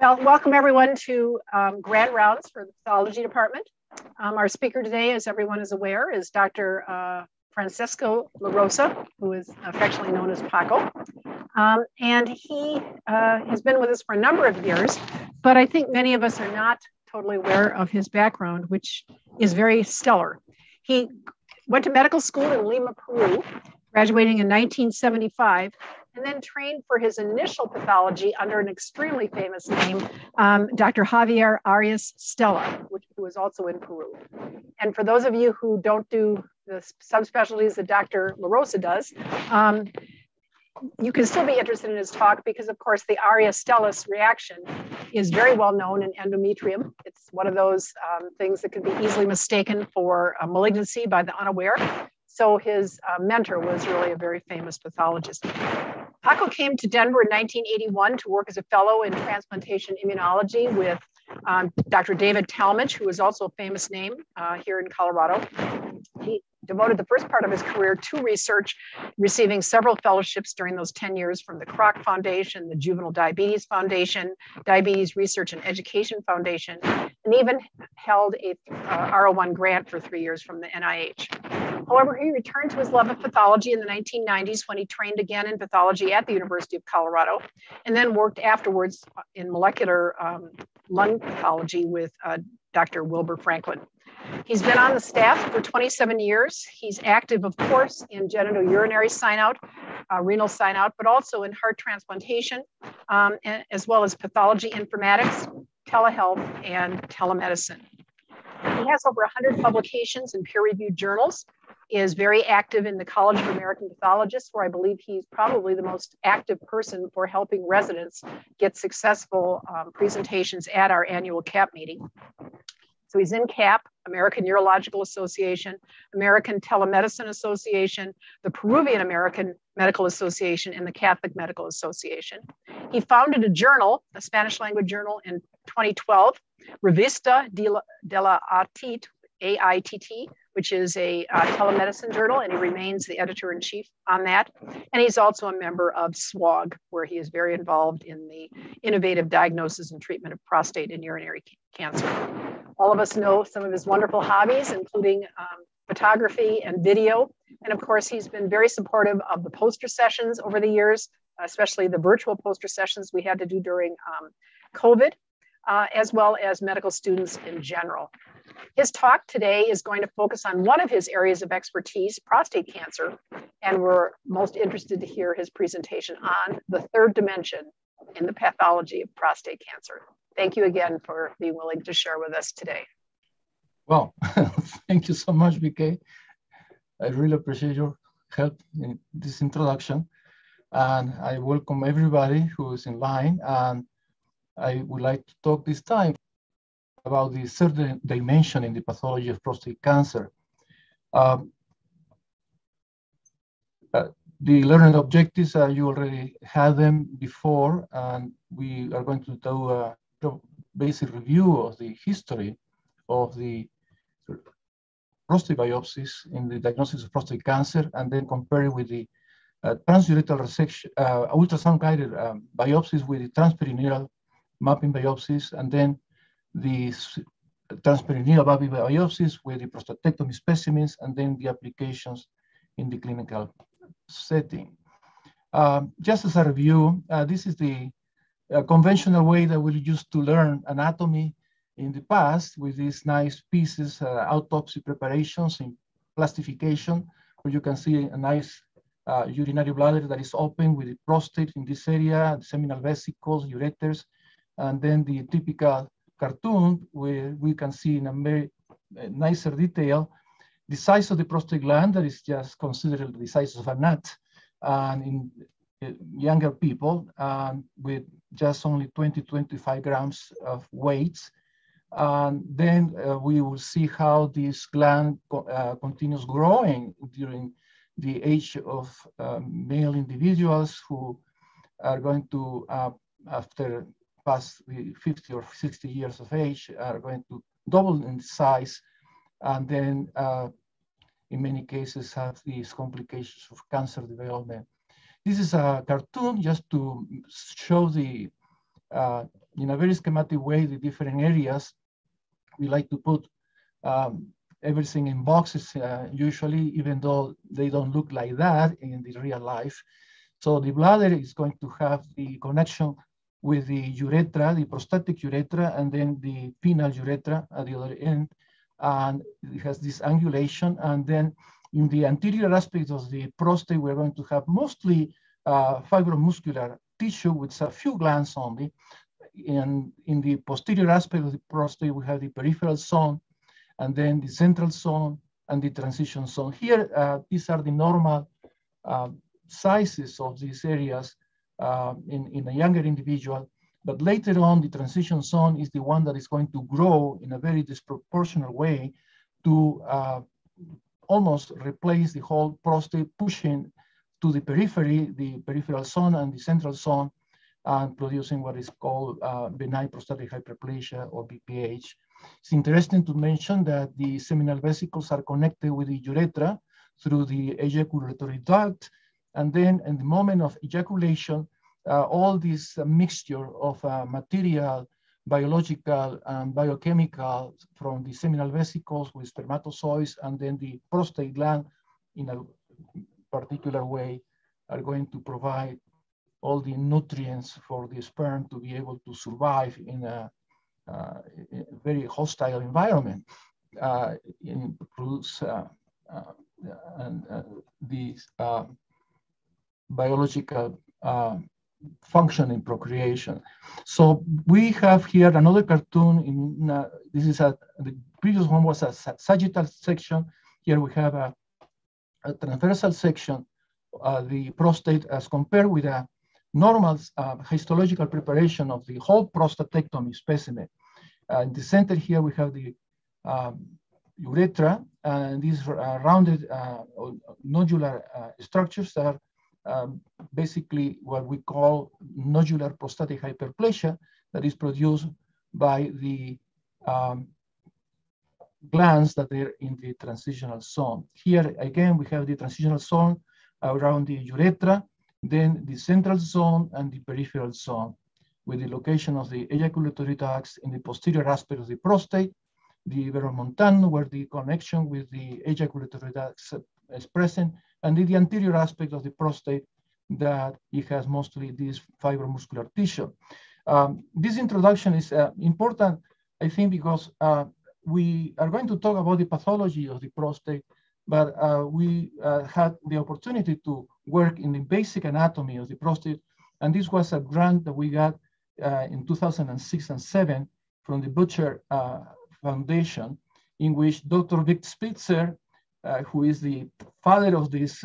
Well, welcome everyone to grad rounds for the pathology department. Our speaker today, as everyone is aware, is Dr. Francisco La Rosa, who is affectionately known as Paco. And he has been with us for a number of years, but I think many of us are not totally aware of his background, which is very stellar. He went to medical school in Lima, Peru, graduating in 1975, and then trained for his initial pathology under an extremely famous name, Dr. Javier Arias Stella, who was also in Peru. And for those of you who don't do the subspecialties that Dr. La Rosa does, you can still be interested in his talk because, of course, the Arias Stella's reaction is very well known in endometrium. It's one of those things that can be easily mistaken for a malignancy by the unaware. So his mentor was really a very famous pathologist. Paco came to Denver in 1981 to work as a fellow in transplantation immunology with Dr. David Talmage, who is also a famous name here in Colorado. He devoted the first part of his career to research, receiving several fellowships during those 10 years from the Kroc Foundation, the Juvenile Diabetes Foundation, Diabetes Research and Education Foundation, and even held a R01 grant for 3 years from the NIH. However, he returned to his love of pathology in the 1990s when he trained again in pathology at the University of Colorado, and then worked afterwards in molecular lung pathology with Dr. Wilbur Franklin. He's been on the staff for 27 years. He's active, of course, in genitourinary sign-out, renal sign-out, but also in heart transplantation, as well as pathology informatics, telehealth, and telemedicine. He has over 100 publications in peer-reviewed journals, is very active in the College of American Pathologists, where I believe he's probably the most active person for helping residents get successful presentations at our annual CAP meeting. So he's in CAP, American Neurological Association, American Telemedicine Association, the Peruvian American Medical Association, and the Catholic Medical Association. He founded a journal, a Spanish language journal, in 2012, Revista de la Aitt, AITT, which is a telemedicine journal, and he remains the editor-in-chief on that. And he's also a member of SWOG, where he is very involved in the innovative diagnosis and treatment of prostate and urinary cancer. All of us know some of his wonderful hobbies, including photography and video. And of course, he's been very supportive of the poster sessions over the years, especially the virtual poster sessions we had to do during COVID, as well as medical students in general. His talk today is going to focus on one of his areas of expertise, prostate cancer, and we're most interested to hear his presentation on the third dimension in the pathology of prostate cancer. Thank you again for being willing to share with us today. Well, thank you so much, BK. I really appreciate your help in this introduction, and I welcome everybody who is in line, and I would like to talk this time about the third dimension in the pathology of prostate cancer. The learning objectives, you already had them before, and we are going to do a basic review of the history of the prostate biopsies in the diagnosis of prostate cancer, and then compare it with the transurethral resection, ultrasound-guided biopsies with the transperineal mapping biopsies, and then the transperineal mapping biopsies with the prostatectomy specimens, and then the applications in the clinical setting. Just as a review, this is the conventional way that we used to learn anatomy in the past, with these nice pieces, autopsy preparations in plastification, where you can see a nice urinary bladder that is open with the prostate in this area, the seminal vesicles, ureters, and then the typical cartoon where we can see in a very nicer detail the size of the prostate gland that is just considered the size of a nut, and in younger people with just only 20-25 grams of weight. And then we will see how this gland continues growing during the age of male individuals who are going to, after past the 50 or 60 years of age, are going to double in size, and then in many cases have these complications of cancer development. This is a cartoon just to show the in a very schematic way the different areas. We like to put everything in boxes usually, even though they don't look like that in the real life. So the bladder is going to have the connection with the urethra, the prostatic urethra, and then the penile urethra at the other end. And it has this angulation. And then in the anterior aspect of the prostate, we're going to have mostly fibromuscular tissue with a few glands only. And in the posterior aspect of the prostate, we have the peripheral zone, and then the central zone, and the transition zone. Here, these are the normal sizes of these areas in a younger individual. But later on, the transition zone is the one that is going to grow in a very disproportionate way to almost replace the whole prostate, pushing to the periphery, the peripheral zone and the central zone, and producing what is called benign prostatic hyperplasia, or BPH. It's interesting to mention that the seminal vesicles are connected with the urethra through the ejaculatory duct. And then in the moment of ejaculation, all this mixture of material, biological and biochemical from the seminal vesicles with spermatozoids and then the prostate gland in a particular way are going to provide all the nutrients for the sperm to be able to survive in a very hostile environment, and these biological function in procreation. So we have here another cartoon. The previous one was a sagittal section. Here we have a transversal section, the prostate, as compared with a normal histological preparation of the whole prostatectomy specimen. In the center here, we have the urethra, and these rounded nodular structures are basically what we call nodular prostatic hyperplasia that is produced by the glands that are in the transitional zone. Here again, we have the transitional zone around the urethra, then the central zone and the peripheral zone, with the location of the ejaculatory ducts in the posterior aspect of the prostate, the veromontanum, where the connection with the ejaculatory ducts is present, and in the anterior aspect of the prostate that it has mostly this fibromuscular tissue. This introduction is important, I think, because we are going to talk about the pathology of the prostate, but we had the opportunity to work in the basic anatomy of the prostate. And this was a grant that we got in 2006 and 2007 from the Butcher Foundation, in which Dr. Victor Spitzer, who is the father of this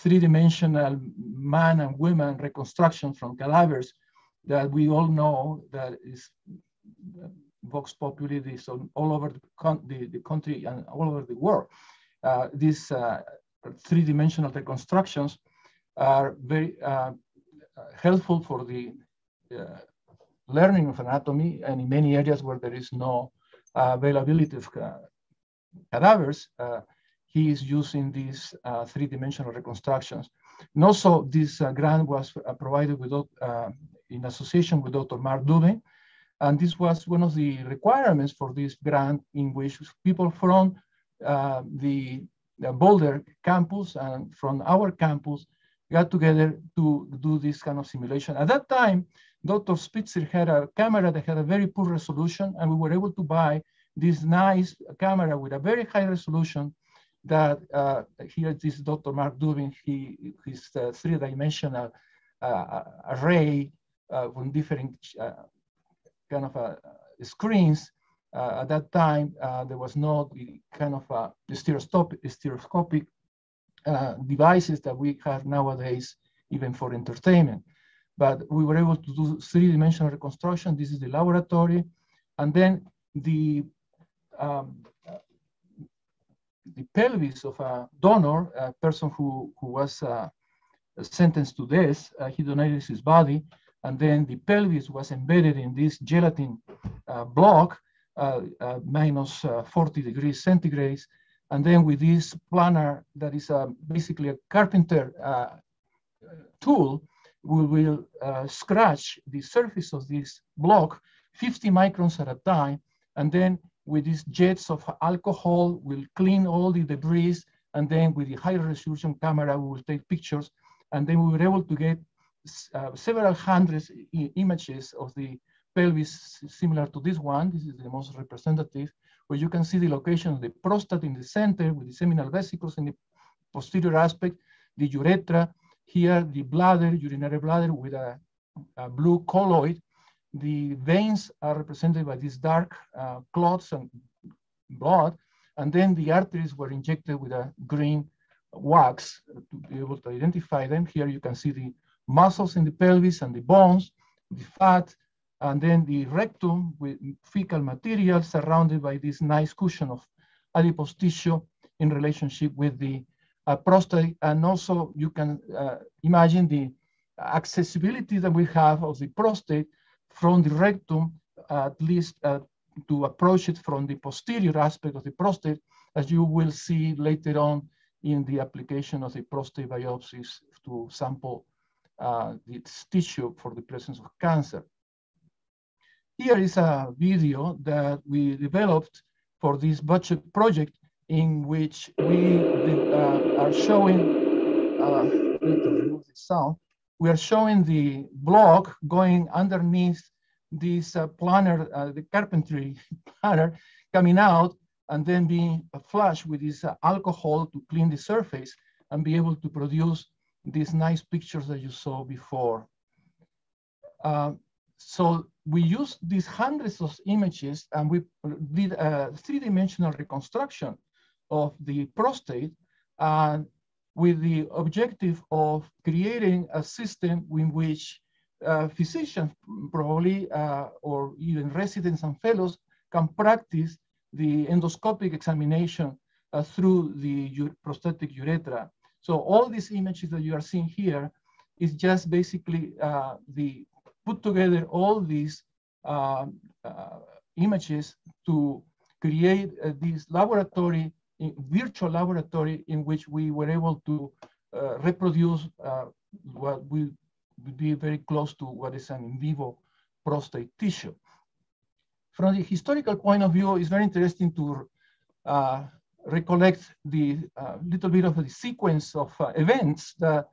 three-dimensional man and woman reconstruction from cadavers that we all know that is vox populi, this all over the country and all over the world. These three-dimensional reconstructions are very helpful for the learning of anatomy, and in many areas where there is no availability of cadavers, he is using these three-dimensional reconstructions. And also, this grant was provided with, in association with Dr. Mark Dubin, and this was one of the requirements for this grant, in which people from the Boulder campus and from our campus got together to do this kind of simulation. At that time, Dr. Spitzer had a camera that had a very poor resolution, and we were able to buy this nice camera with a very high resolution that here this Dr. Mark Dubin, his three-dimensional array from different kind of screens. At that time, there was no kind of stereoscopic devices that we have nowadays, even for entertainment. But we were able to do three-dimensional reconstruction. This is the laboratory. And then the pelvis of a donor, a person who was sentenced to death, he donated his body. And then the pelvis was embedded in this gelatin block, minus 40 degrees centigrade. And then with this planer that is basically a carpenter tool, we will scratch the surface of this block 50 microns at a time, and then with these jets of alcohol, we'll clean all the debris, and then with the high resolution camera, we will take pictures, and then we were able to get several hundreds images of the pelvis similar to this one. This is the most representative, where you can see the location of the prostate in the center with the seminal vesicles in the posterior aspect, the urethra, here the bladder, urinary bladder with a blue colloid. The veins are represented by these dark clots and blood, and then the arteries were injected with a green wax to be able to identify them. Here you can see the muscles in the pelvis and the bones, the fat, and then the rectum with fecal material surrounded by this nice cushion of adipose tissue in relationship with the prostate. And also you can imagine the accessibility that we have of the prostate from the rectum, at least to approach it from the posterior aspect of the prostate, as you will see later on in the application of the prostate biopsies to sample its tissue for the presence of cancer. Here is a video that we developed for this budget project in which we are showing, we are showing the block going underneath this planar, the carpentry planar coming out and then being flushed with this alcohol to clean the surface and be able to produce these nice pictures that you saw before. So we used these hundreds of images and we did a three-dimensional reconstruction of the prostate with the objective of creating a system in which physicians probably, or even residents and fellows, can practice the endoscopic examination through the prostatic urethra. So all these images that you are seeing here is just basically the put together all these images to create this laboratory, virtual laboratory, in which we were able to reproduce what will be very close to what is an in vivo prostate tissue. From the historical point of view, it's very interesting to recollect the little bit of the sequence of events that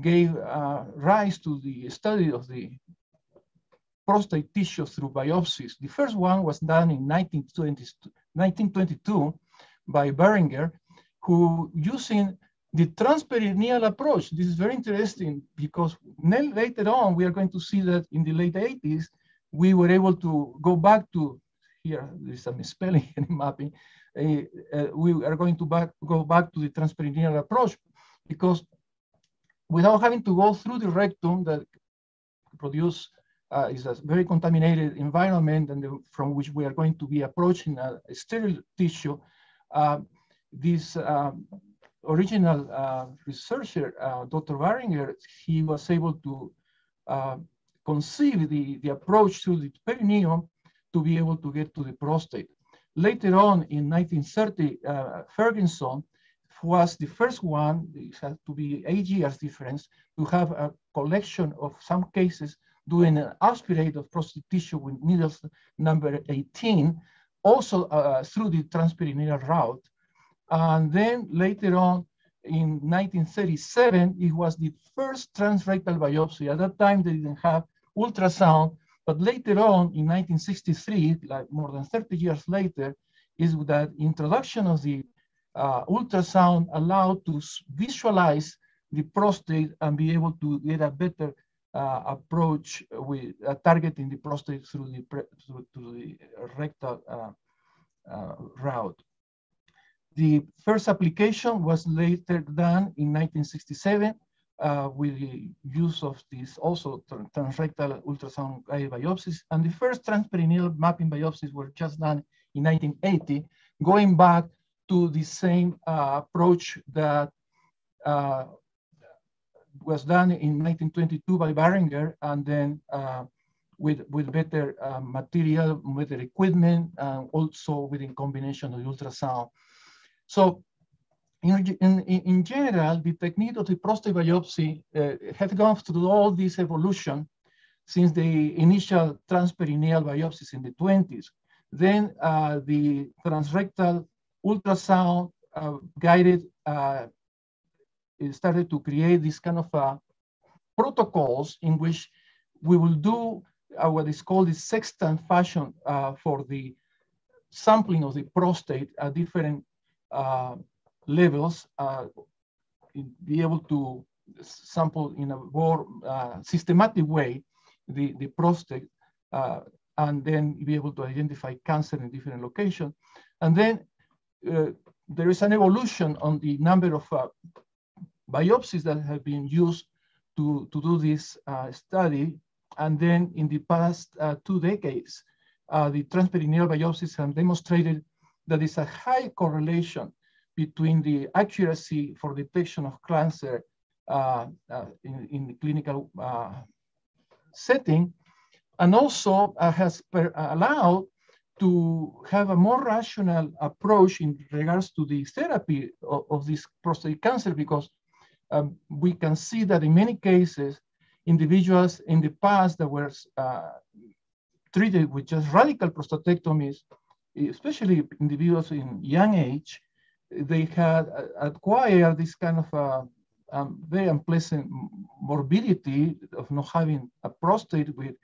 gave rise to the study of the prostate tissue through biopsies. The first one was done in 1922 by Beringer, who using the transperineal approach. This is very interesting because later on, we are going to see that in the late 80s, we were able to go back to, here, there's some misspelling and mapping. We are going to go back to the transperineal approach because without having to go through the rectum that produce is a very contaminated environment and from which we are going to be approaching a sterile tissue, this original researcher, Dr. Beringer, he was able to conceive the approach to the perineum to be able to get to the prostate. Later on in 1930, Ferguson was the first one, it had to be 8 years difference, to have a collection of some cases doing an aspirate of prostate tissue with needles number 18, also through the transperineal route. And then later on in 1937, it was the first transrectal biopsy. At that time, they didn't have ultrasound, but later on in 1963, like more than 30 years later, is that introduction of the ultrasound allowed to visualize the prostate and be able to get a better approach with targeting the prostate through the, rectal route. The first application was later done in 1967 with the use of this also transrectal ultrasound guided biopsies. And the first transperineal mapping biopsies were just done in 1980, going back to the same approach that was done in 1922 by Beringer, and then with better material, better equipment, also within combination of ultrasound. So in general, the technique of the prostate biopsy has gone through all this evolution since the initial transperineal biopsies in the 1920s. Then the transrectal ultrasound guided started to create this kind of protocols in which we will do what is called the sextant fashion for the sampling of the prostate at different levels, be able to sample in a more systematic way the prostate, and then be able to identify cancer in different locations. And then there is an evolution on the number of biopsies that have been used to do this study. And then in the past 2 decades, the transperineal biopsies have demonstrated that there is a high correlation between the accuracy for detection of cancer in the clinical setting, and also has allowed to have a more rational approach in regards to the therapy of this prostate cancer, because we can see that in many cases, individuals in the past that were treated with just radical prostatectomies, especially individuals in young age, they had acquired this kind of very unpleasant morbidity of not having a prostate, with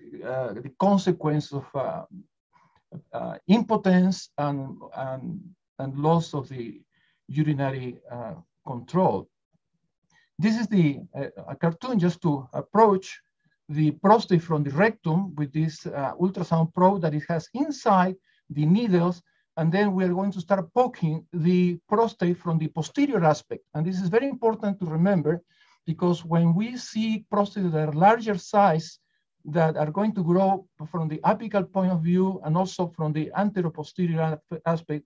the consequence of impotence and loss of the urinary control. This is a cartoon just to approach the prostate from the rectum with this ultrasound probe that it has inside the needles. And then we are going to start poking the prostate from the posterior aspect. And this is very important to remember, because when we see prostates that are larger size, that are going to grow from the apical point of view and also from the anteroposterior aspect,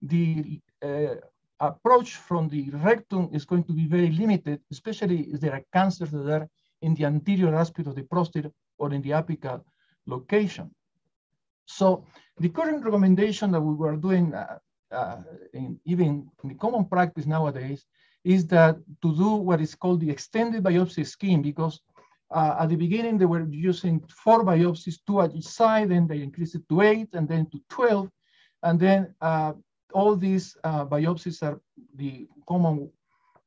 the approach from the rectum is going to be very limited, especially if there are cancers that are in the anterior aspect of the prostate or in the apical location. So the current recommendation that we were doing, even in the common practice nowadays, is that to do what is called the extended biopsy scheme, because at the beginning, they were using 4 biopsies, 2 at each side, and they increased it to 8, and then to 12. And then all these biopsies are the common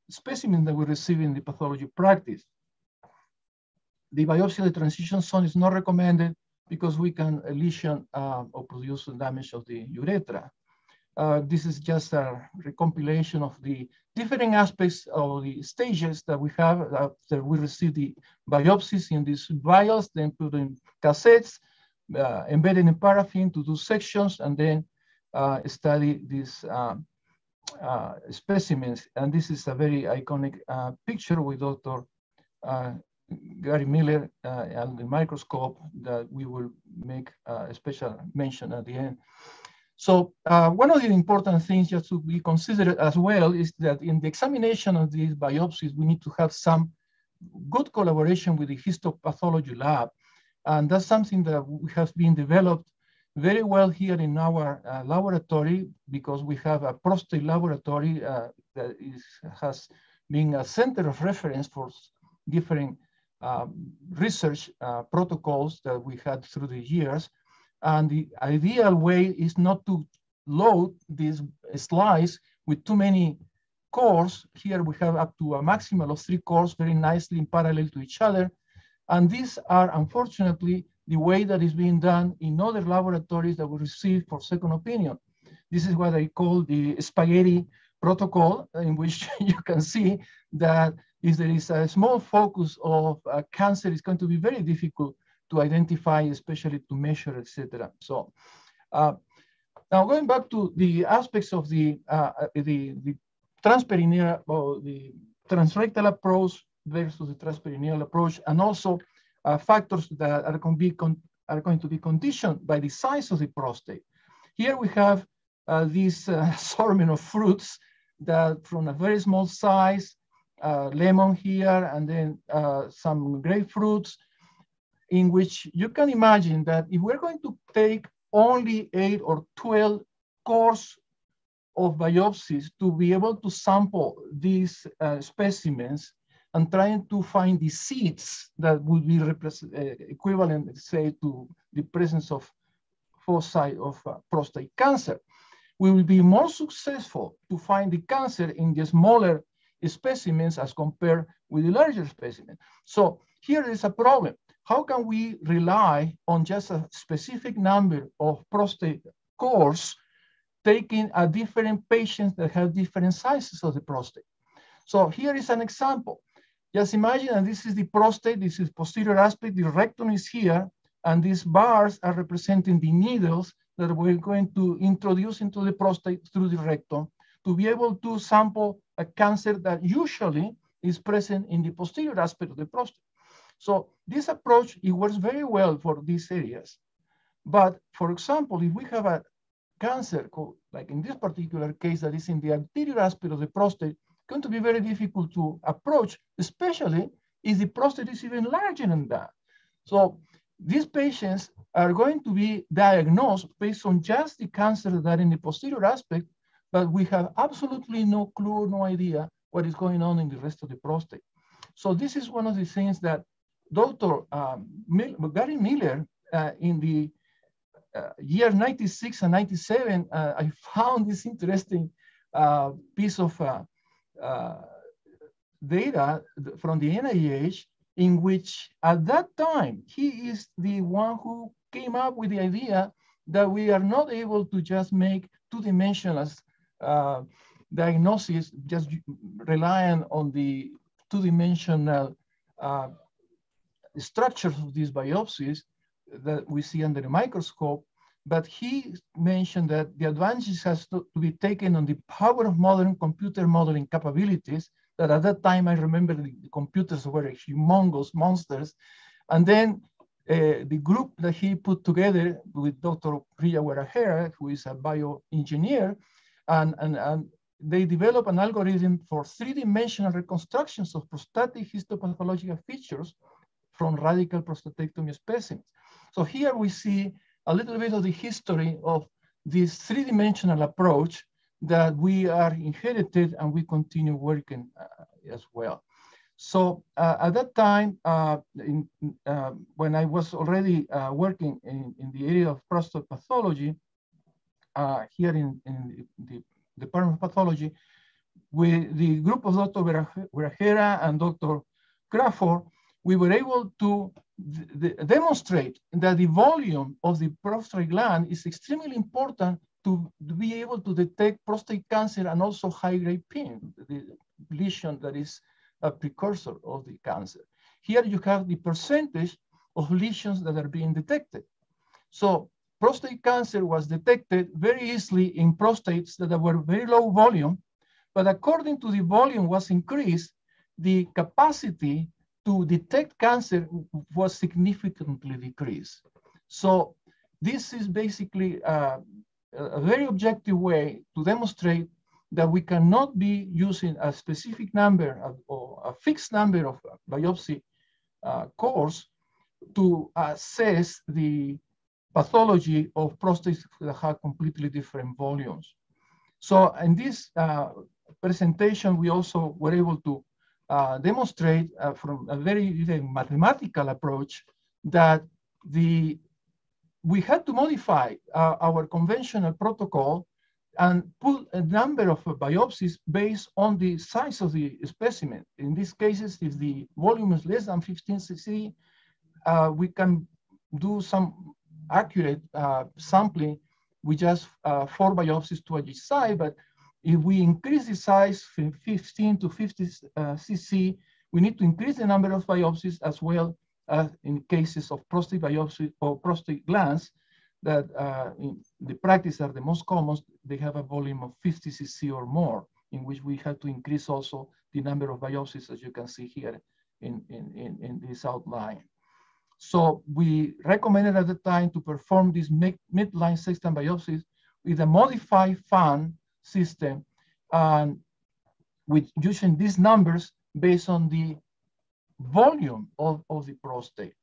specimen that we receive in the pathology practice. The biopsy of the transition zone is not recommended because we can lesion or produce damage of the urethra. This is just a recompilation of the different aspects of the stages that we have after we receive the biopsies in these vials, then put in cassettes, embedded in paraffin to do sections, and then study these specimens. And this is a very iconic picture with Dr. Gary Miller and the microscope that we will make a special mention at the end. So one of the important things just to be considered as well is that in the examination of these biopsies, we need to have some good collaboration with the histopathology lab. And that's something that has been developed very well here in our laboratory, because we have a prostate laboratory that has been a center of reference for different research protocols that we had through the years. And the ideal way is not to load these slides with too many cores. Here we have up to a maximum of 3 cores very nicely in parallel to each other. And these are, unfortunately, the way that is being done in other laboratories that we receive for second opinion. This is what I call the spaghetti protocol, in which you can see that if there is a small focus of cancer, it's going to be very difficult to identify, especially to measure, etc. So now going back to the aspects of the transperineal or the transrectal approach versus the transperineal approach, and also factors that are going to be conditioned by the size of the prostate. Here we have this assortment of fruits that, from a very small size, lemon here, and then some grapefruits, in which you can imagine that if we're going to take only 8 or 12 cores of biopsies to be able to sample these specimens and trying to find the seeds that would be equivalent, say, to the presence of foci of prostate cancer. We will be more successful to find the cancer in the smaller specimens as compared with the larger specimen. So here is a problem. How can we rely on just a specific number of prostate cores taking a different patients that have different sizes of the prostate? So here is an example. Just imagine, and this is the prostate, this is posterior aspect, the rectum is here, and these bars are representing the needles that we're going to introduce into the prostate through the rectum to be able to sample a cancer that usually is present in the posterior aspect of the prostate. So this approach, it works very well for these areas. But for example, if we have a cancer, like in this particular case that is in the anterior aspect of the prostate, going to be very difficult to approach, especially if the prostate is even larger than that. So these patients are going to be diagnosed based on just the cancer that in the posterior aspect, but we have absolutely no clue, no idea what is going on in the rest of the prostate. So this is one of the things that Dr. Gary Miller in the year 96 and 97, I found this interesting piece of data from the NIH, in which at that time, he is the one who came up with the idea that we are not able to just make two-dimensional diagnosis, just relying on the two-dimensional structures of these biopsies that we see under the microscope. But he mentioned that the advantages has to be taken on the power of modern computer modeling capabilities, that at that time, I remember the computers were humongous monsters. And then the group that he put together with Dr. Priya Werahera, who is a bioengineer, and they developed an algorithm for three-dimensional reconstructions of prostatic histopathological features from radical prostatectomy specimens. So here we see a little bit of the history of this three-dimensional approach that we are inherited, and we continue working as well. So at that time, when I was already working in the area of prostate pathology, here in the Department of Pathology, with the group of Dr. Werahera and Dr. Crawford, we were able to demonstrate that the volume of the prostate gland is extremely important to be able to detect prostate cancer and also high-grade PIN, the lesion that is a precursor of the cancer. Here you have the percentage of lesions that are being detected. So prostate cancer was detected very easily in prostates that were very low volume, but according to the volume was increased, the capacity to detect cancer was significantly decreased. So this is basically a very objective way to demonstrate that we cannot be using a specific number or a fixed number of biopsy cores to assess the pathology of prostates that have completely different volumes. So in this presentation, we also were able to demonstrate from a very mathematical approach that we had to modify our conventional protocol and put a number of biopsies based on the size of the specimen. In these cases, if the volume is less than 15 cc, we can do some accurate sampling with just 4 biopsies to each side. But if we increase the size from 15 to 50 cc, we need to increase the number of biopsies as well. In cases of prostate biopsy or prostate glands that in the practice are the most common, they have a volume of 50 cc or more, in which we have to increase also the number of biopsies, as you can see here in this outline. So we recommended at the time to perform these midline sextant biopsies with a modified FAN system, and with using these numbers based on the volume of the prostate.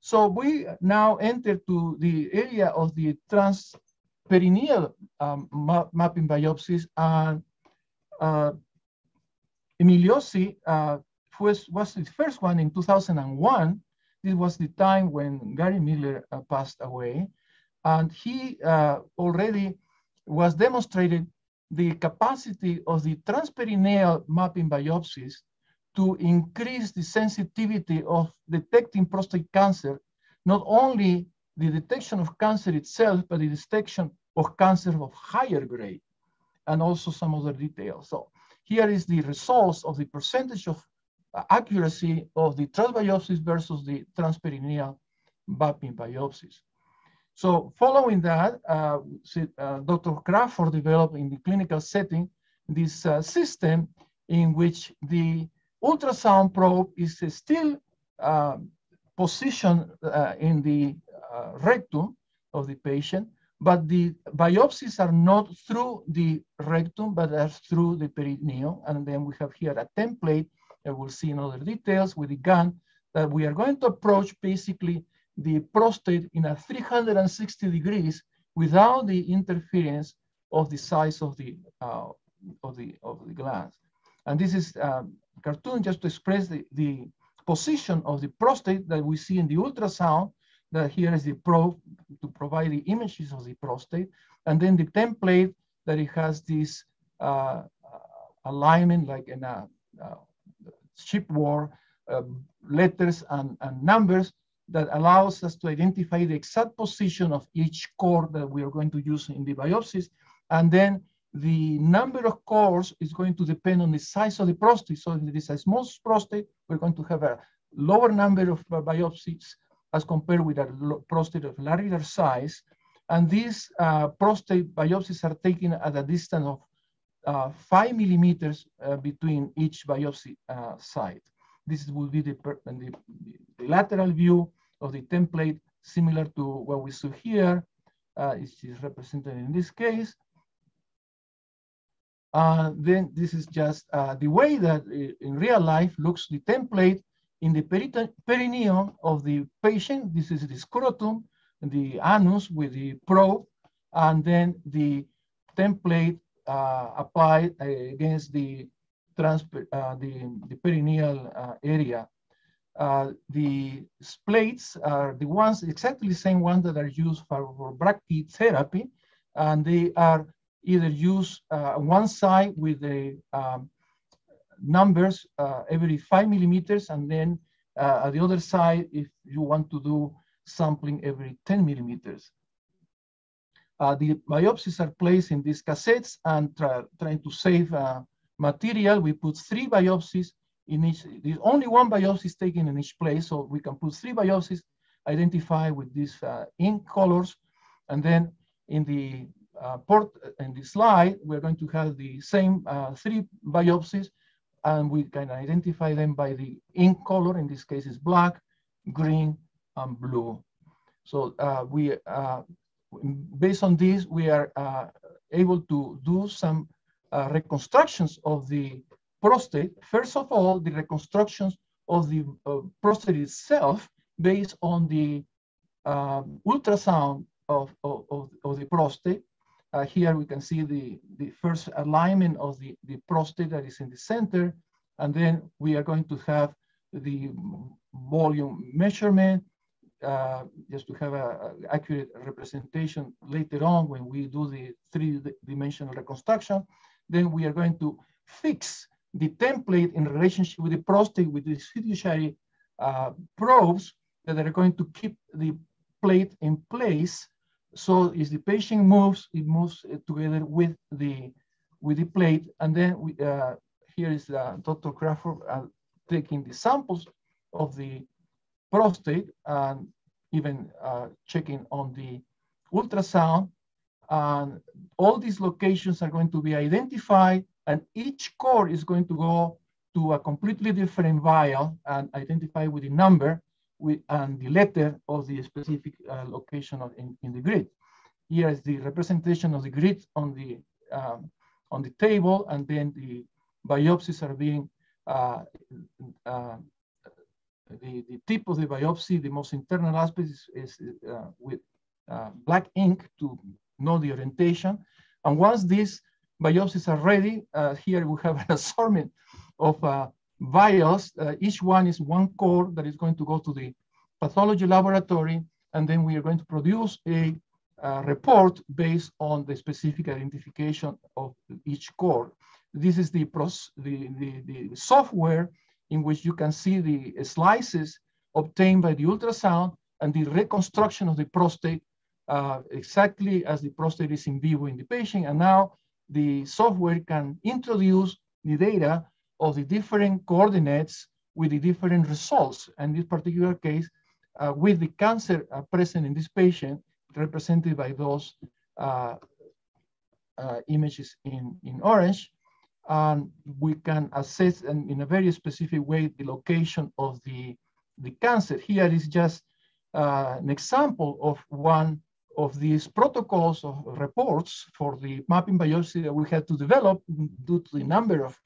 So we now enter to the area of the trans perineal mapping biopsies, and Emiliosi was the first one in 2001. This was the time when Gary Miller passed away, and he already was demonstrated the capacity of the transperineal mapping biopsies to increase the sensitivity of detecting prostate cancer, not only the detection of cancer itself, but the detection of cancer of higher grade, and also some other details. So here is the results of the percentage of accuracy of the trans biopsies versus the transperineal mapping biopsies. So following that, Dr. Crawford developed in the clinical setting this system in which the ultrasound probe is still positioned in the rectum of the patient, but the biopsies are not through the rectum, but are through the perineum. And then we have here a template that we'll see in other details with the gun that we are going to approach basically the prostate in a 360 degrees without the interference of the size of the glands. And this is a cartoon just to express the position of the prostate that we see in the ultrasound. That here is the probe to provide the images of the prostate, and then the template that it has this alignment like in a chipboard, letters and numbers that allows us to identify the exact position of each core that we are going to use in the biopsies. And then the number of cores is going to depend on the size of the prostate. So if it is a small prostate, we're going to have a lower number of biopsies as compared with a prostate of larger size. And these prostate biopsies are taken at a distance of 5 millimeters between each biopsy site. This will be the lateral view of the template, similar to what we saw here. It is represented in this case. Then this is just the way that in real life looks the template in the perineum of the patient. This is the scrotum, the anus with the probe, and then the template applied against the perineal area. The splates are the ones, exactly the same ones that are used for brachytherapy, and they are either used one side with the numbers every 5 millimeters, and then at the other side, if you want to do sampling every 10 millimeters. The biopsies are placed in these cassettes, and trying to save material, we put 3 biopsies in each. There's only 1 biopsy is taken in each place, so we can put 3 biopsies identified with these ink colors. And then in the in the slide, we're going to have the same 3 biopsies, and we can identify them by the ink color. In this case, is black, green, and blue. So based on this, we are able to do some reconstructions of the prostate. First of all, the reconstructions of the prostate itself based on the ultrasound of the prostate. Here we can see the first alignment of the prostate that is in the center. And then we are going to have the volume measurement, just to have an accurate representation later on when we do the 3-dimensional reconstruction. Then we are going to fix the template in relationship with the prostate with these fiduciary probes that are going to keep the plate in place. So as the patient moves, it moves together with the plate. And then we, here is Dr. Crawford taking the samples of the prostate and even checking on the ultrasound. And all these locations are going to be identified, and each core is going to go to a completely different vial and identify with the number and the letter of the specific location in the grid. Here is the representation of the grid on the table, and then the biopsies are being the tip of the biopsy, the most internal aspect is with black ink to know the orientation. And once these biopsies are ready, here we have an assortment of vials. Each one is one core that is going to go to the pathology laboratory, and then we are going to produce a report based on the specific identification of each core. This is the software in which you can see the slices obtained by the ultrasound and the reconstruction of the prostate exactly as the prostate is in vivo in the patient. And now the software can introduce the data of the different coordinates with the different results. And in this particular case, with the cancer present in this patient, represented by those images in orange, we can assess in a very specific way the location of the cancer. Here is just an example of one of these protocols of reports for the mapping biopsy that we had to develop due to the number of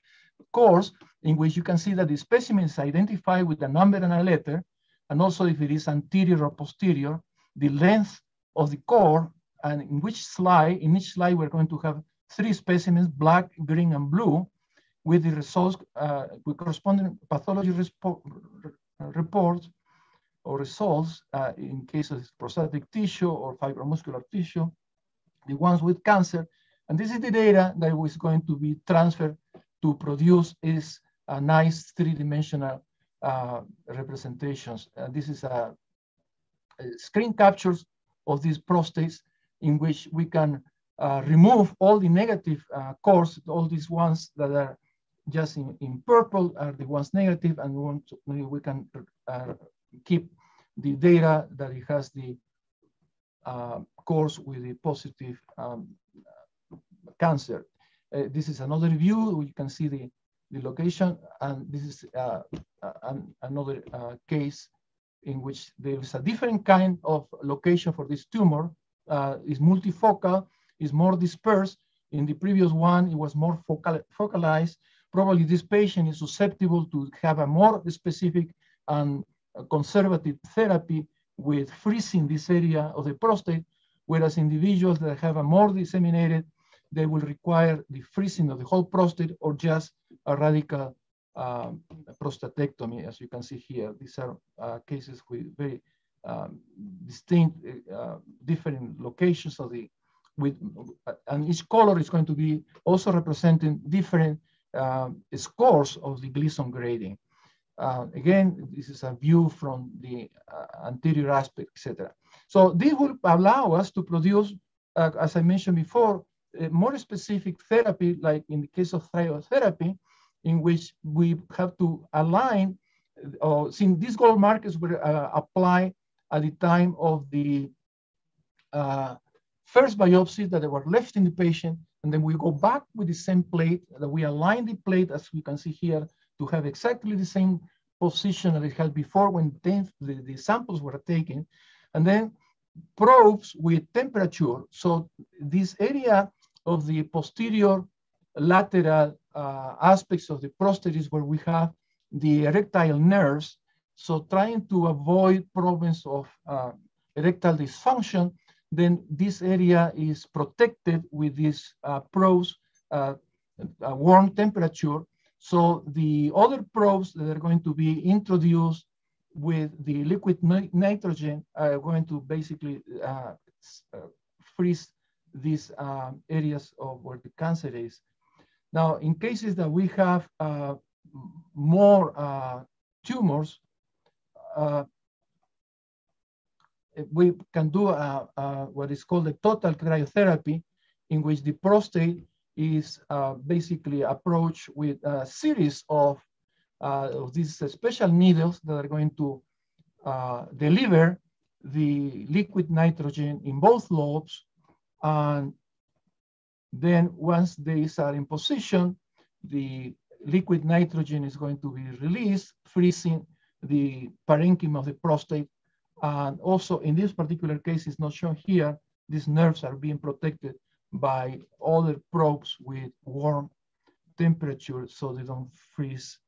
cores, in which you can see that the specimen is identified with a number and a letter, and also if it is anterior or posterior, the length of the core, and in which slide, in each slide we're going to have three specimens, black, green, and blue, with the results, with corresponding pathology reports or results in case of prostatic tissue or fibromuscular tissue, the ones with cancer. And this is the data that was going to be transferred to produce is a nice three-dimensional representations. This is a screen captures of these prostates in which we can remove all the negative cores. All these ones that are just in purple are the ones negative, and we can keep the data that it has the cores with the positive cancer. This is another view. You can see the location, and this is another case in which there is a different kind of location for this tumor. Is multifocal, is more dispersed. In the previous one, it was more focalized. Probably this patient is susceptible to have a more specific and conservative therapy with freezing this area of the prostate, whereas individuals that have a more disseminated, they will require the freezing of the whole prostate or just a radical prostatectomy, as you can see here. These are cases with very distinct, different locations of the, and each color is going to be also representing different scores of the Gleason grading. Again, this is a view from the anterior aspect, etc. So this will allow us to produce, as I mentioned before, a more specific therapy, like in the case of cryotherapy, in which we have to align, or since these gold markers were applied at the time of the first biopsies that they were left in the patient, and then we go back with the same plate, that we align the plate, as we can see here, to have exactly the same position that it had before when the samples were taken, and then probes with temperature. So this area of the posterior lateral aspects of the prostate is where we have the erectile nerves. So trying to avoid problems of erectile dysfunction, then this area is protected with these probes, warm temperature. So the other probes that are going to be introduced with the liquid nitrogen are going to basically freeze these areas of where the cancer is. Now, in cases that we have more tumors, we can do what is called a total cryotherapy, in which the prostate is basically approached with a series of these special needles that are going to deliver the liquid nitrogen in both lobes. And then once these are in position, the liquid nitrogen is going to be released, freezing the parenchyma of the prostate. And also in this particular case, it's not shown here, these nerves are being protected by other probes with warm temperature so they don't freeze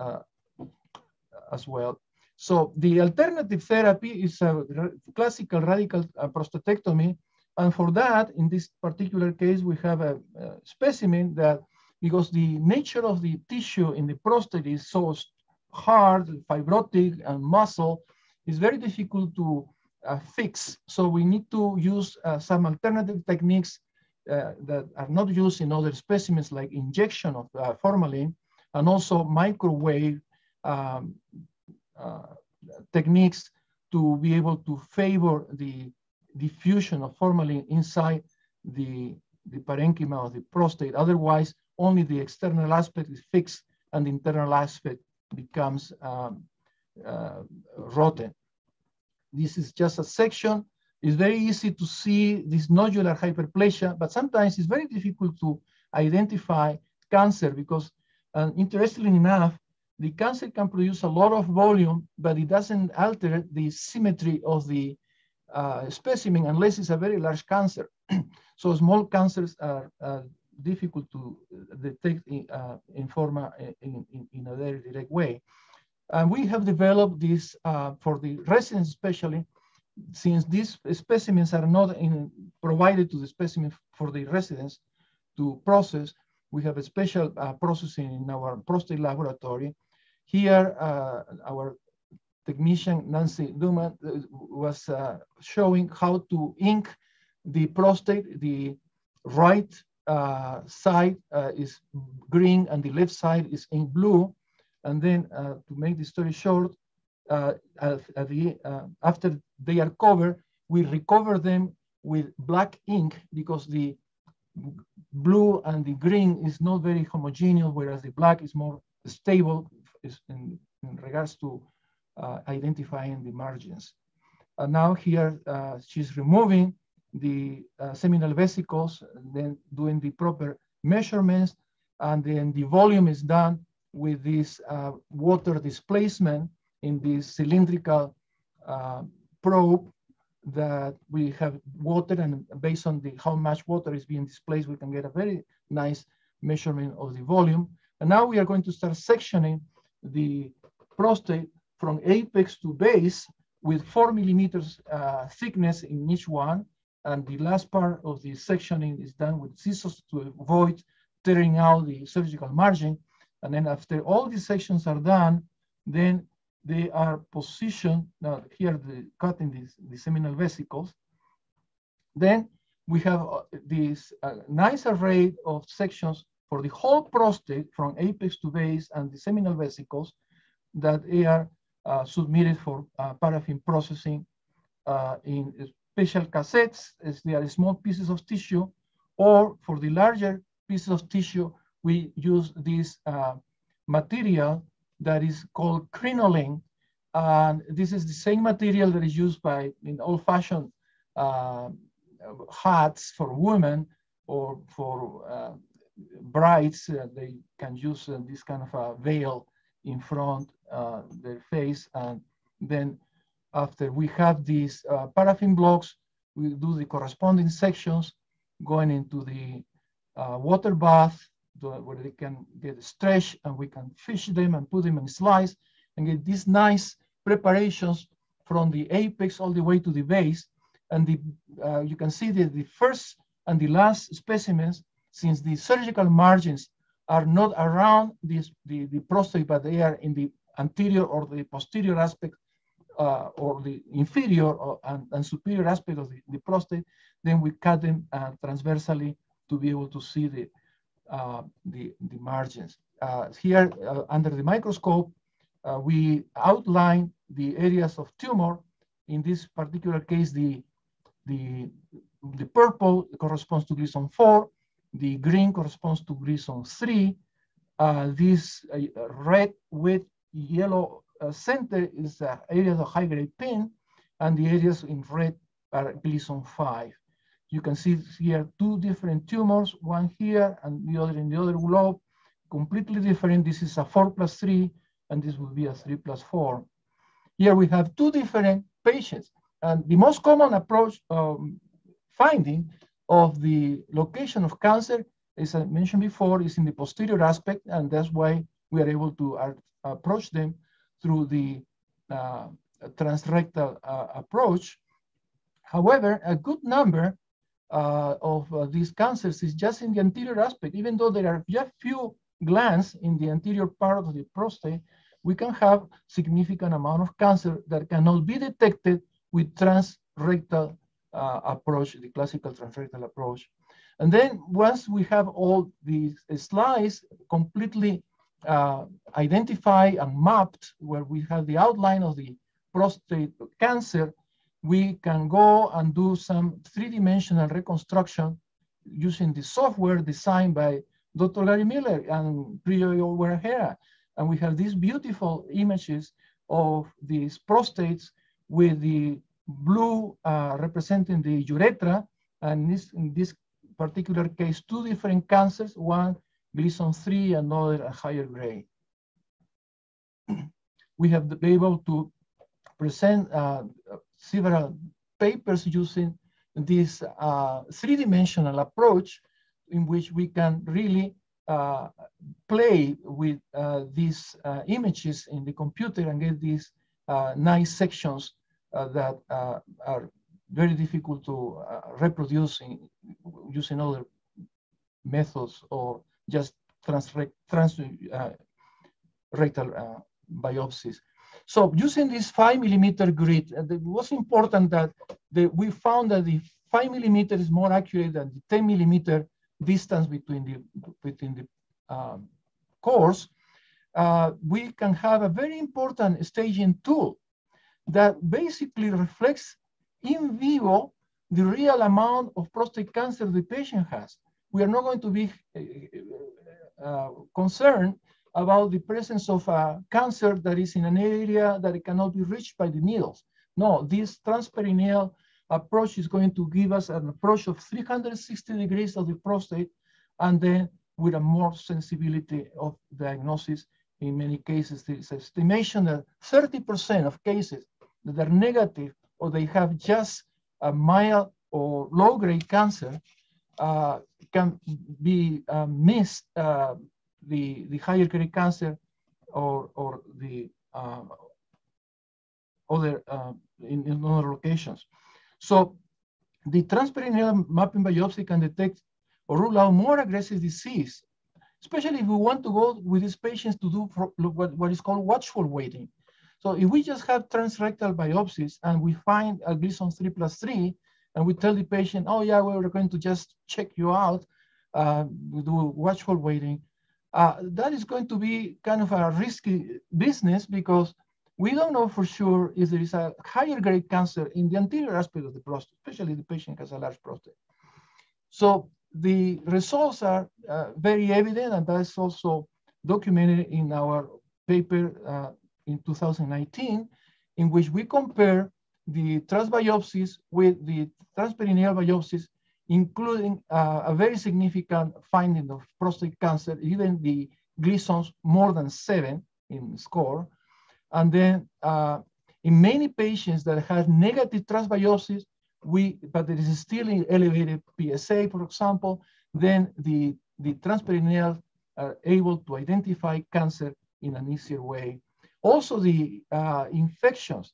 as well. So the alternative therapy is a classical radical prostatectomy. And for that, in this particular case, we have a specimen that, because the nature of the tissue in the prostate is so hard, fibrotic, and muscle, it's very difficult to fix. So we need to use some alternative techniques that are not used in other specimens, like injection of formalin, and also microwave techniques to be able to favor the diffusion of formalin inside the parenchyma of the prostate. Otherwise, only the external aspect is fixed and the internal aspect becomes rotten. This is just a section. It's very easy to see this nodular hyperplasia, but sometimes it's very difficult to identify cancer because, interestingly enough, the cancer can produce a lot of volume, but it doesn't alter the symmetry of the specimen unless it's a very large cancer. So small cancers are difficult to detect in a very direct way. And we have developed this for the residents especially, since these specimens are not provided to the specimen for the residents to process. We have a special processing in our prostate laboratory. Here, our technician, Nancy Dumas, was showing how to ink the prostate. The right side is green and the left side is in blue. And then to make the story short, after they are covered, we recover them with black ink because the blue and the green is not very homogeneous, whereas the black is more stable in regards to identifying the margins. And now here she's removing the seminal vesicles, and then doing the proper measurements, and then the volume is done with this water displacement in this cylindrical probe that we have water, and based on how much water is being displaced, we can get a very nice measurement of the volume. And now we are going to start sectioning the prostate from apex to base with 4 millimeters thickness in each one. And the last part of the sectioning is done with scissors to avoid tearing out the surgical margin. And then after all these sections are done, then they are positioned, now here cutting the seminal vesicles. Then we have this nice array of sections for the whole prostate from apex to base and the seminal vesicles that are submitted for paraffin processing in special cassettes, as they are small pieces of tissue, or for the larger pieces of tissue, we use this material that is called crinoline. And this is the same material that is used in old-fashioned hats for women or for brides. They can use this kind of a veil in front their face. And then after we have these paraffin blocks, we do the corresponding sections going into the water bath, where they can get stretched and we can fish them and put them in slice and get these nice preparations from the apex all the way to the base. And you can see that the first and the last specimens, since the surgical margins are not around the prostate, but they are in the anterior or the posterior aspect or the inferior and superior aspect of the prostate, then we cut them transversally to be able to see the margins. Here, under the microscope, we outline the areas of tumor. In this particular case, the purple corresponds to Gleason 4, the green corresponds to Gleason 3. This red with yellow center is the areas of high-grade pain, and the areas in red are Gleason 5. You can see here two different tumors, one here and the other in the other lobe, completely different. This is a 4+3, and this will be a 3+4. Here we have two different patients. And the most common approach finding of the location of cancer, as I mentioned before, is in the posterior aspect, and that's why we are able to approach them through the transrectal approach. However, a good number of these cancers is just in the anterior aspect. Even though there are just few glands in the anterior part of the prostate, we can have significant amount of cancer that cannot be detected with transrectal approach, the classical transrectal approach. And then once we have all these slides completely identified and mapped, where we have the outline of the prostate cancer, we can go and do some three-dimensional reconstruction using the software designed by Dr. Larry Miller and Priya Werahera. And we have these beautiful images of these prostates with the blue representing the urethra. And in this particular case, two different cancers, one Gleason 3, another a higher grade. We have been able to present several papers using this three-dimensional approach in which we can really play with these images in the computer and get these nice sections that are very difficult to reproduce using other methods or just transrectal biopsies. So using this 5mm grid, it was important that we found that the 5mm is more accurate than the 10mm distance between the cores. We can have a very important staging tool that basically reflects in vivo the real amount of prostate cancer the patient has. We are not going to be concerned about the presence of a cancer that is in an area that it cannot be reached by the needles. No, this transperineal approach is going to give us an approach of 360 degrees of the prostate, and then with a more sensibility of diagnosis. In many cases, there's estimation that 30% of cases that are negative or they have just a mild or low-grade cancer can be missed, the higher grade cancer or the other in other locations. So the transperineal mapping biopsy can detect or rule out more aggressive disease, especially if we want to go with these patients to do what is called watchful waiting. So if we just have transrectal biopsies and we find a Gleason 3+3, and we tell the patient, oh yeah, we're going to just check you out, we do watchful waiting, that is going to be kind of a risky business because we don't know for sure if there is a higher grade cancer in the anterior aspect of the prostate, especially if the patient has a large prostate. So the results are very evident, and that is also documented in our paper in 2019, in which we compare the trans biopsies with the transperineal biopsies, including a very significant finding of prostate cancer, even the Gleasons more than 7 in score. And then in many patients that have negative trans biopsies, but there is still an elevated PSA, for example, then the transperineal are able to identify cancer in an easier way. Also the infections.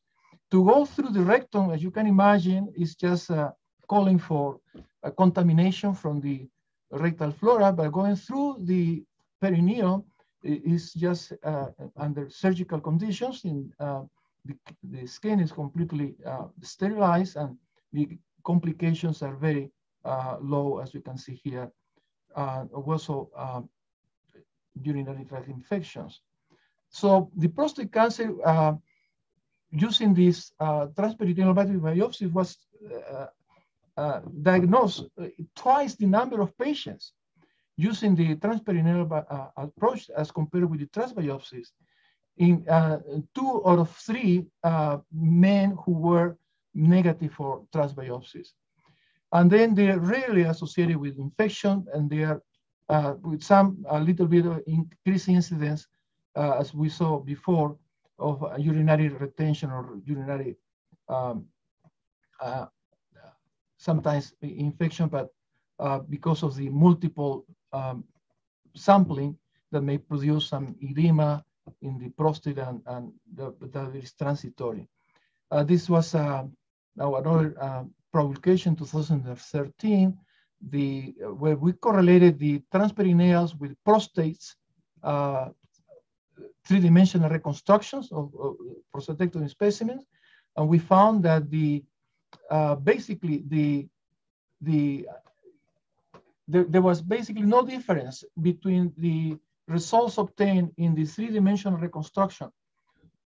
To go through the rectum, as you can imagine, is just calling for a contamination from the rectal flora, but going through the perineum is just under surgical conditions. The skin is completely sterilized, and the complications are very low, as you can see here, also urinary tract infections. So the prostate cancer, using these transperineal biopsies, was diagnosed twice the number of patients using the transperineal approach as compared with the trans biopsies. In 2 out of 3 men who were negative for trans biopsies. And then they're rarely associated with infection, and they are with some a little bit of increased incidence, as we saw before, of urinary retention or urinary, sometimes infection, but because of the multiple sampling that may produce some edema in the prostate and that is transitory. This was another publication, 2013, where we correlated the transperineals with prostates, three-dimensional reconstructions of prostatectomy specimens, and we found that there was basically no difference between the results obtained in the three-dimensional reconstruction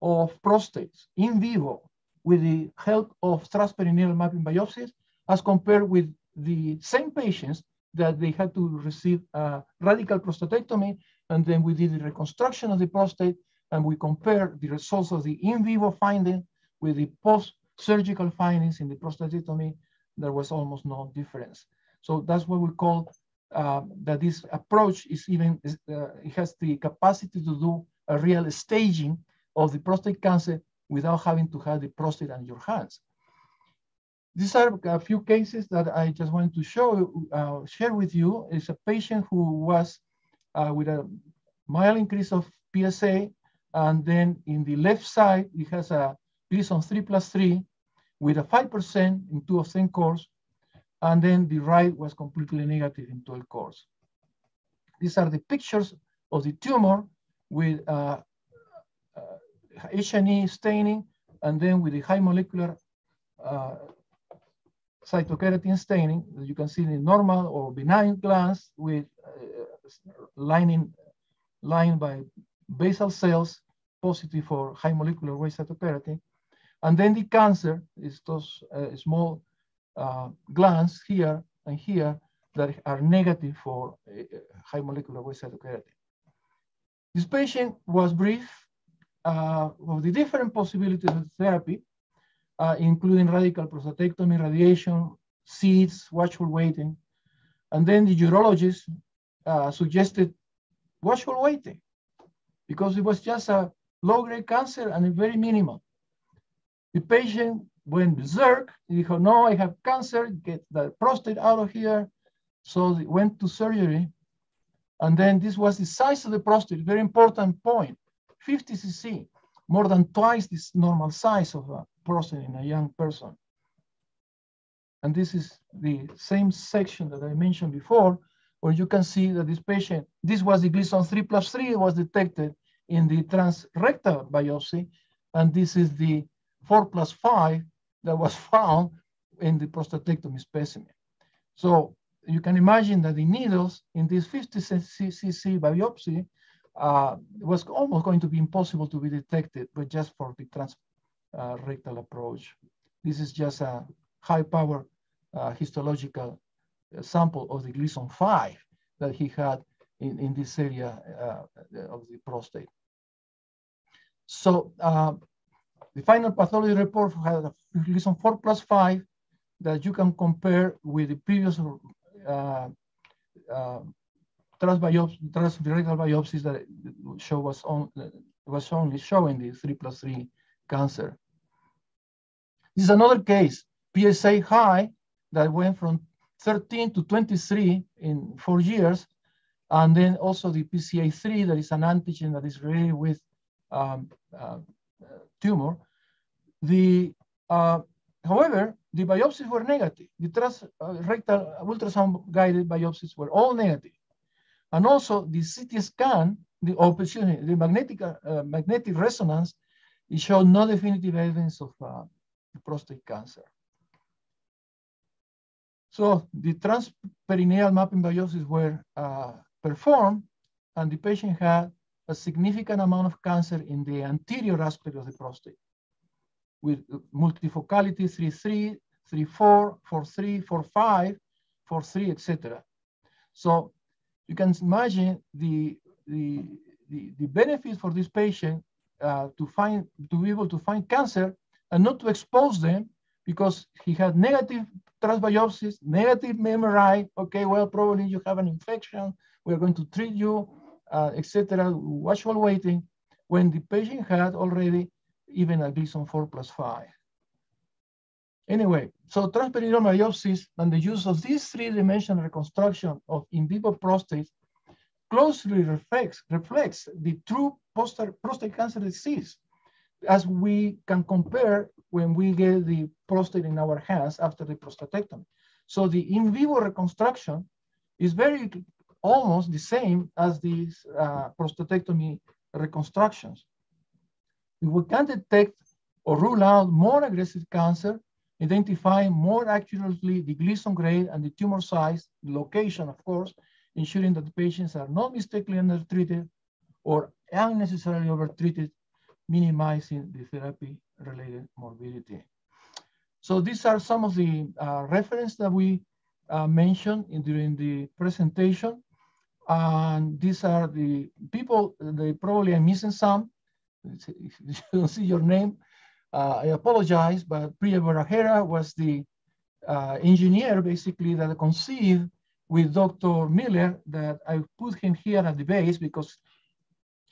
of prostates in vivo with the help of transperineal mapping biopsies as compared with the same patients that they had to receive a radical prostatectomy, and then we did the reconstruction of the prostate, and we compared the results of the in vivo finding with the post-surgical findings in the prostatectomy. There was almost no difference. So that's what we call that this approach is even, it has the capacity to do a real staging of the prostate cancer without having to have the prostate in your hands. These are a few cases that I just wanted to share with you. It's a patient who was with a mild increase of PSA, and then in the left side, it has a Gleason 3+3 with a 5% in 2 of 10 cores, and then the right was completely negative in 12 cores. These are the pictures of the tumor with H&E staining, and then with the high molecular cytokeratin staining. You can see the normal or benign glands with lined by basal cells positive for high molecular weight cytokeratin. And then the cancer is those small glands here and here that are negative for high molecular weight cytokeratin. This patient was briefed of the different possibilities of therapy, including radical prostatectomy, radiation, seeds, watchful waiting. And then the urologist suggested watchful waiting because it was just a low-grade cancer and very minimal. The patient went berserk. He said, no, I have cancer, get the prostate out of here. So they went to surgery. And then this was the size of the prostate, very important point, 50 cc, more than twice this normal size of a prostate in a young person. And this is the same section that I mentioned before, where you can see that this patient, this was the Gleason 3+3, was detected in the transrectal biopsy. And this is the 4+5 that was found in the prostatectomy specimen. So you can imagine that the needles in this 50 cc biopsy was almost going to be impossible to be detected, but just for the transrectal approach. This is just a high power histological sample of the Gleason 5 that he had in this area of the prostate. So the final pathology report had a Gleason 4+5 that you can compare with the previous transrectal biopsies that show was only showing the 3+3 cancer. This is another case, PSA high, that went from 13 to 23 in 4 years. And then also the PCA3, that is an antigen that is related with tumor. However, the biopsies were negative. The transrectal ultrasound-guided biopsies were all negative. And also the CT scan, the magnetic resonance, it showed no definitive evidence of prostate cancer. So the transperineal mapping biopsies were performed, and the patient had a significant amount of cancer in the anterior aspect of the prostate with multifocality 3.3, 3.4, 4.3, 4.5, 4.3, etc. So you can imagine the benefit for this patient to be able to find cancer and not to expose them, because he had negative trans biopsies, negative MRI. Okay, well, probably you have an infection. We're going to treat you, etc. Watchful waiting, when the patient had already even a Gleason 4+5. Anyway, so transperineal biopsies and the use of this three-dimensional reconstruction of in vivo prostates closely reflects the true prostate cancer disease. as we can compare when we get the prostate in our hands after the prostatectomy. So the in vivo reconstruction is very almost the same as these prostatectomy reconstructions. If we can detect or rule out more aggressive cancer, identify more accurately the Gleason grade and the tumor size, the location, of course, ensuring that the patients are not mistakenly undertreated or unnecessarily overtreated, minimizing the therapy-related morbidity. So these are some of the references that we mentioned during the presentation. And these are the people, they probably are missing some. If you don't see your name, I apologize, but Priya Werahera was the engineer, basically, that conceived with Dr. Miller, that I put him here at the base because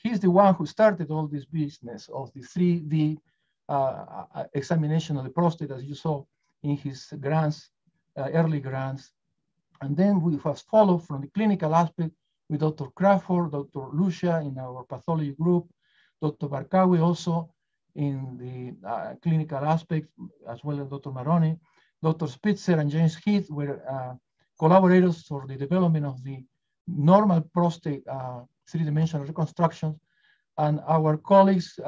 he's the one who started all this business of the 3D examination of the prostate, as you saw in his grants, early grants. And then we have followed from the clinical aspect with Dr. Crawford, Dr. Lucia in our pathology group, Dr. Barkawi also in the clinical aspect, as well as Dr. Maroni. Dr. Spitzer and James Heath were collaborators for the development of the normal prostate three-dimensional reconstructions. And our colleagues,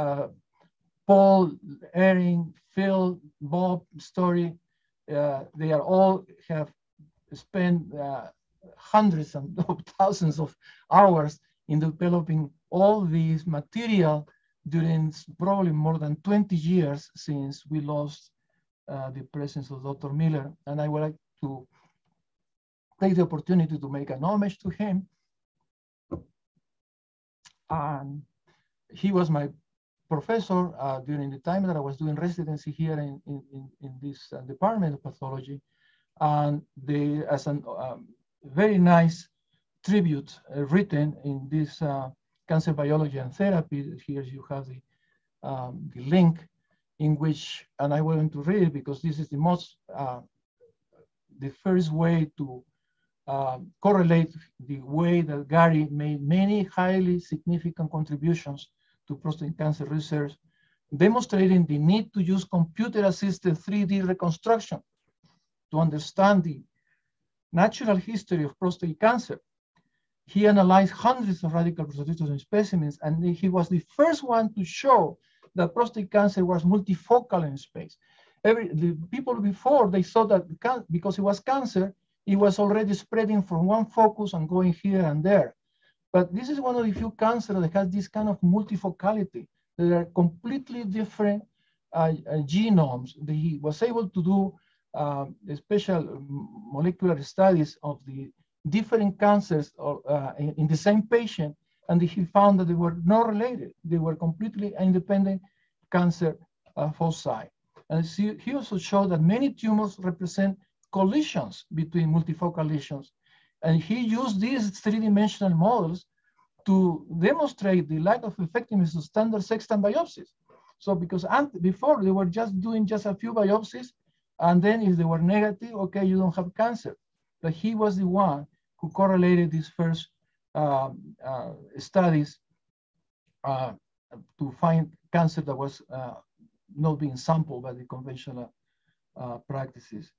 Paul, Erin, Phil, Bob, Story, they are all have spent hundreds and thousands of hours in developing all these material during probably more than 20 years since we lost the presence of Dr. Miller. And I would like to take the opportunity to make an homage to him. And he was my professor during the time that I was doing residency here in this department of pathology. And they, as a very nice tribute written in this Cancer Biology and Therapy, here you have the link in which, and I want to read it because this is the most, the first way to correlate the way that Gary made many highly significant contributions to prostate cancer research, demonstrating the need to use computer-assisted 3D reconstruction to understand the natural history of prostate cancer. He analyzed hundreds of radical prostatectomy specimens, and he was the first one to show that prostate cancer was multifocal in space. The people before, they thought that because it was cancer, it was already spreading from one focus and going here and there. But this is one of the few cancers that has this kind of multifocality. They are completely different genomes. He was able to do special molecular studies of the different cancers in the same patient, and he found that they were not related. They were completely independent cancer foci. And he also showed that many tumors represent collisions between multifocal lesions. And he used these three-dimensional models to demonstrate the lack of effectiveness of standard sextant biopsies. So because before they were just doing just a few biopsies, and then if they were negative, okay, you don't have cancer. But he was the one who correlated these first studies to find cancer that was not being sampled by the conventional practices.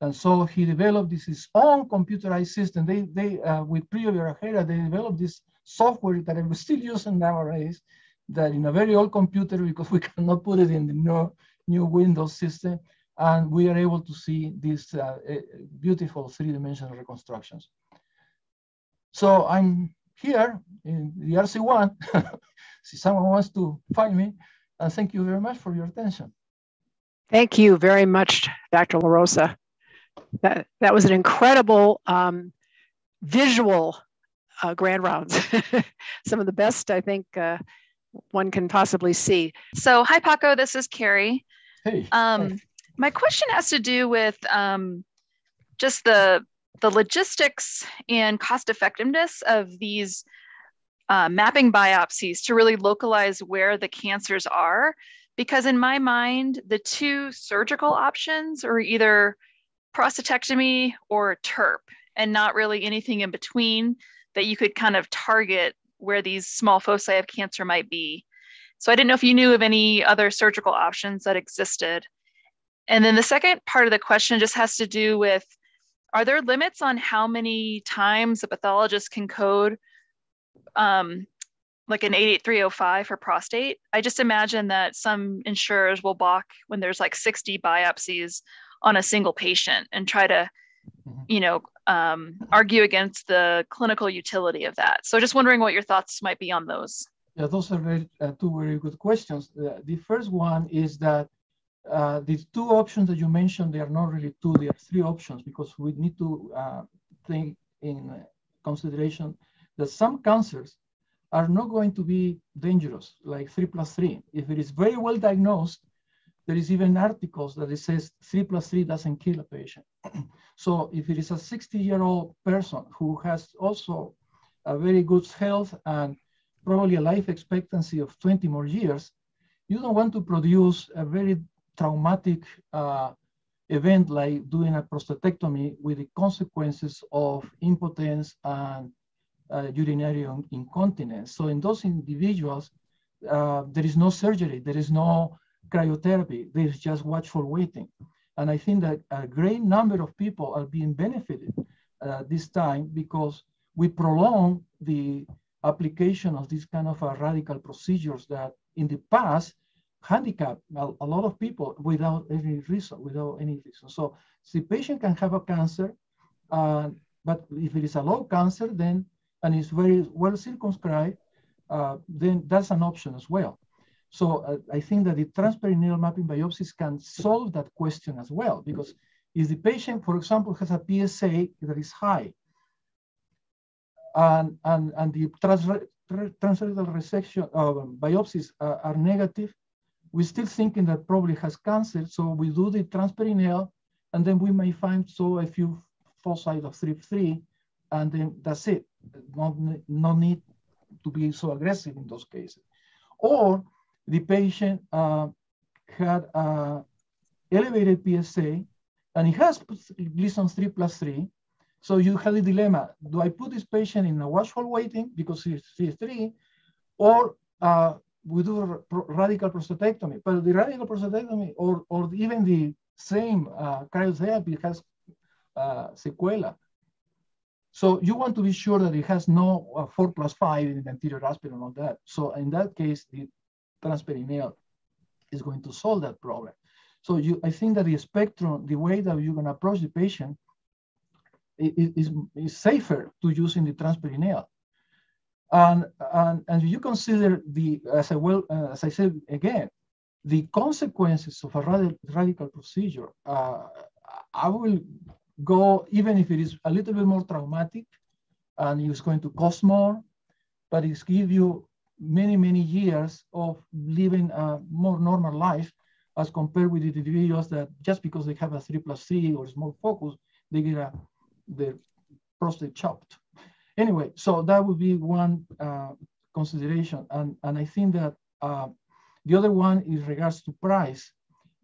And so he developed his own computerized system. With Priya Werahera, they developed this software that I'm still using nowadays, that in a very old computer, because we cannot put it in the new Windows system. And we are able to see these beautiful three-dimensional reconstructions. So I'm here in the RC1. If someone wants to find me, and thank you very much for your attention. Thank you very much, Dr. La Rosa. That was an incredible visual grand rounds. Some of the best I think one can possibly see. So hi, Paco, this is Carrie. Hey. Hey. My question has to do with just the logistics and cost effectiveness of these mapping biopsies to really localize where the cancers are. Because in my mind, the two surgical options are either prostatectomy or TURP, and not really anything in between that you could kind of target where these small foci of cancer might be. So I didn't know if you knew of any other surgical options that existed. And then the second part of the question just has to do with, are there limits on how many times a pathologist can code like an 88305 for prostate? I just imagine that some insurers will balk when there's like 60 biopsies on a single patient and try to, you know, argue against the clinical utility of that. So just wondering what your thoughts might be on those. Yeah, those are two very good questions. The first one is that the two options that you mentioned, they are not really two, they are three options, because we need to think in consideration that some cancers are not going to be dangerous, like 3+3. If it is very well diagnosed, there is even articles that it says 3+3 doesn't kill a patient. So if it is a 60-year-old person who has also a very good health and probably a life expectancy of 20 more years, you don't want to produce a very traumatic event like doing a prostatectomy with the consequences of impotence and urinary incontinence. So in those individuals, there is no surgery, there is no cryotherapy, there is just watchful waiting. And I think that a great number of people are being benefited this time, because we prolong the application of these kind of radical procedures that in the past handicap a lot of people without any reason, So the patient can have a cancer, but if it is a low cancer, then, and it's very well circumscribed, then that's an option as well. So I think that the transperineal mapping biopsies can solve that question as well, because if the patient, for example, has a PSA that is high, and the transrectal resection biopsies are negative, we're still thinking that probably has cancer. So we do the transperineal, and then we may find a few foci of 3+3, and then that's it. No need to be so aggressive in those cases. Or the patient had elevated PSA, and he has Gleason 3+3. So you have the dilemma: do I put this patient in a watchful waiting because he's 3+3, or we do radical prostatectomy? But the radical prostatectomy, or even the same cryotherapy, has sequela. So you want to be sure that it has no 4+5 in the anterior aspirate and all that. So in that case, the transperineal is going to solve that problem. So I think that the spectrum, the way that you're going to approach the patient is safer to using the transperineal. And you consider the, as I said again, the consequences of a radical procedure. I will go, even if it is a little bit more traumatic and it's going to cost more, but it's give you many, many years of living a more normal life as compared with the individuals that just because they have a 3+3 or small focus, they get their prostate chopped. Anyway, so that would be one consideration. And I think that the other one is regards to price.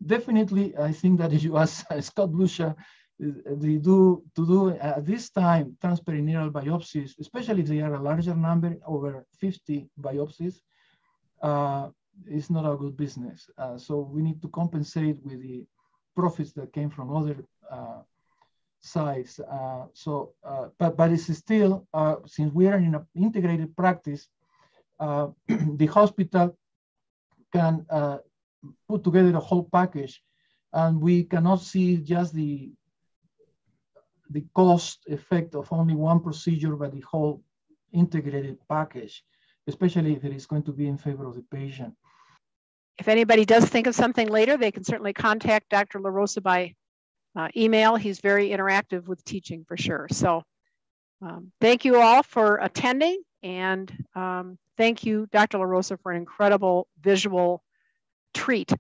Definitely, I think that if you ask Scott Blucher, they do at this time transperineal biopsies, especially if they are a larger number, over 50 biopsies, it's not a good business. So we need to compensate with the profits that came from other sites. But it's still, since we are in an integrated practice, the hospital can put together a whole package, and we cannot see just the cost effect of only one procedure, but the whole integrated package, especially if it is going to be in favor of the patient. If anybody does think of something later, they can certainly contact Dr. La Rosa by email. He's very interactive with teaching for sure. So thank you all for attending, and thank you, Dr. La Rosa, for an incredible visual treat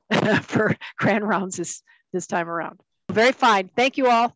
for Grand Rounds this time around. Very fine. Thank you all.